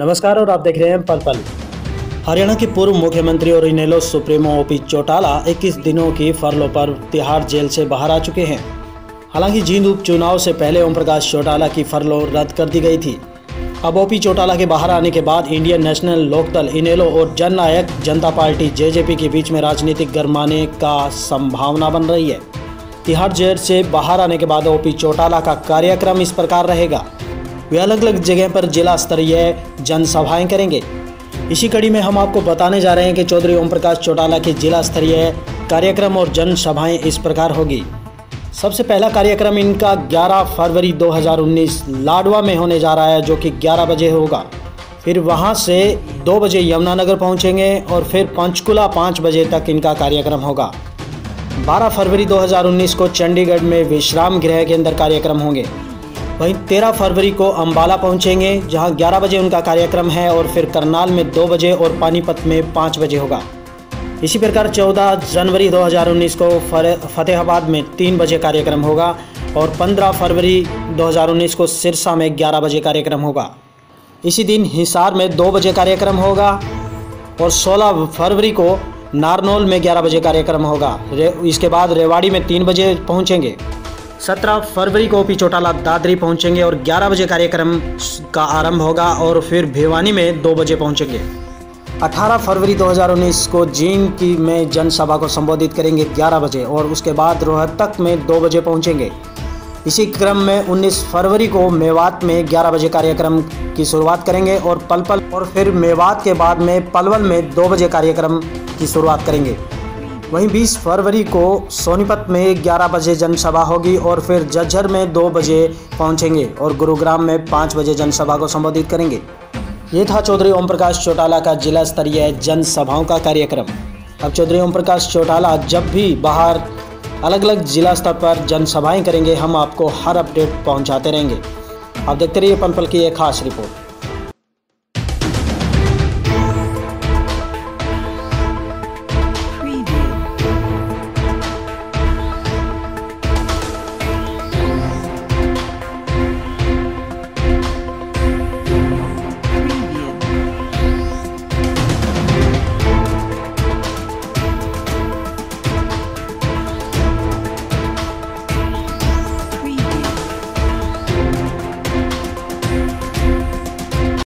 नमस्कार और आप देख रहे हैं पल पल। हरियाणा के पूर्व मुख्यमंत्री और इनेलो सुप्रीमो ओपी चौटाला 21 दिनों की फरलों पर तिहाड़ जेल से बाहर आ चुके हैं। हालांकि जींद उपचुनाव से पहले ओम प्रकाश चौटाला की फरलों रद्द कर दी गई थी। अब ओपी चौटाला के बाहर आने के बाद इंडियन नेशनल लोकदल इनेलो और जननायक जनता पार्टी जेजेपी के बीच में राजनीतिक गरमाने का संभावना बन रही है। तिहाड़ जेल से बाहर आने के बाद ओपी चौटाला का कार्यक्रम इस प्रकार रहेगा। वे अलग अलग जगह पर जिला स्तरीय जनसभाएं करेंगे। इसी कड़ी में हम आपको बताने जा रहे हैं कि चौधरी ओम प्रकाश चौटाला के जिला स्तरीय कार्यक्रम और जनसभाएँ इस प्रकार होगी। सबसे पहला कार्यक्रम इनका 11 फरवरी 2019 लाडवा में होने जा रहा है, जो कि 11 बजे होगा। फिर वहां से 2 बजे यमुनानगर पहुंचेंगे और फिर पंचकूला 5 बजे तक इनका कार्यक्रम होगा। 12 फरवरी 2019 को चंडीगढ़ में विश्राम गृह के अंदर कार्यक्रम होंगे। वहीं 13 फरवरी को अम्बाला पहुंचेंगे, जहां 11 बजे उनका कार्यक्रम है और फिर करनाल में 2 बजे और पानीपत में 5 बजे होगा। इसी प्रकार 14 जनवरी 2019 को फतेहाबाद में 3 बजे कार्यक्रम होगा और 15 फरवरी 2019 को सिरसा में 11 बजे कार्यक्रम होगा। इसी दिन हिसार में 2 बजे कार्यक्रम होगा और 16 फरवरी को नारनौल में 11 बजे कार्यक्रम होगा। इसके बाद रेवाड़ी में 3 बजे पहुंचेंगे। 17 फरवरी को ओपी चौटाला दादरी पहुंचेंगे और 11 बजे कार्यक्रम का आरंभ होगा और फिर भिवानी में 2 बजे पहुँचेंगे। 18 फरवरी 2019 को जींद की में जनसभा को संबोधित करेंगे 11 बजे और उसके बाद रोहतक में 2 बजे पहुंचेंगे। इसी क्रम में 19 फरवरी को मेवात में 11 बजे कार्यक्रम की शुरुआत करेंगे और पल पल और फिर मेवात के बाद में पलवल में 2 बजे कार्यक्रम की शुरुआत करेंगे। वहीं 20 फरवरी को सोनीपत में 11 बजे जनसभा होगी और फिर झज्जर में 2 बजे पहुँचेंगे और गुरुग्राम में 5 बजे जनसभा को संबोधित करेंगे। ये था चौधरी ओम प्रकाश चौटाला का जिला स्तरीय जनसभाओं का कार्यक्रम। अब चौधरी ओम प्रकाश चौटाला जब भी बाहर अलग अलग जिला स्तर पर जनसभाएं करेंगे, हम आपको हर अपडेट पहुंचाते रहेंगे। आप देखते रहिए पल पल की एक खास रिपोर्ट।